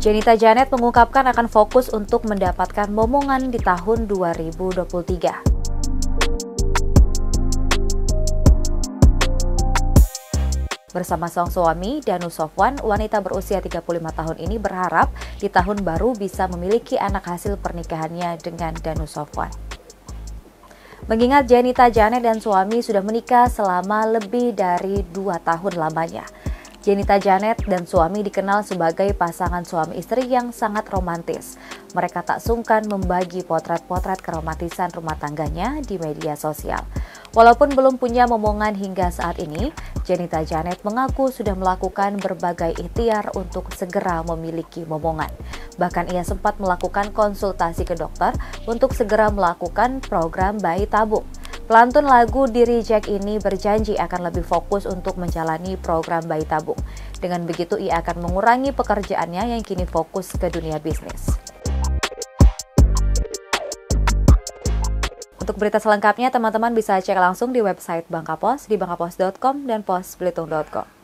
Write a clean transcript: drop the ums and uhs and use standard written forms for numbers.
Jenita Janet mengungkapkan akan fokus untuk mendapatkan momongan di tahun 2023. Bersama sang suami, Danu Sofwan, wanita berusia 35 tahun ini berharap di tahun baru bisa memiliki anak hasil pernikahannya dengan Danu Sofwan. Mengingat Jenita Janet dan suami sudah menikah selama lebih dari 2 tahun lamanya. Jenita Janet dan suami dikenal sebagai pasangan suami istri yang sangat romantis. Mereka tak sungkan membagi potret-potret keromantisan rumah tangganya di media sosial. Walaupun belum punya momongan hingga saat ini, Jenita Janet mengaku sudah melakukan berbagai ikhtiar untuk segera memiliki momongan. Bahkan ia sempat melakukan konsultasi ke dokter untuk segera melakukan program bayi tabung. Pelantun lagu di Reject ini berjanji akan lebih fokus untuk menjalani program bayi tabung. Dengan begitu ia akan mengurangi pekerjaannya yang kini fokus ke dunia bisnis. Untuk berita selengkapnya, teman-teman bisa cek langsung di website Bangka Pos di bangkapos.com dan posbelitung.com.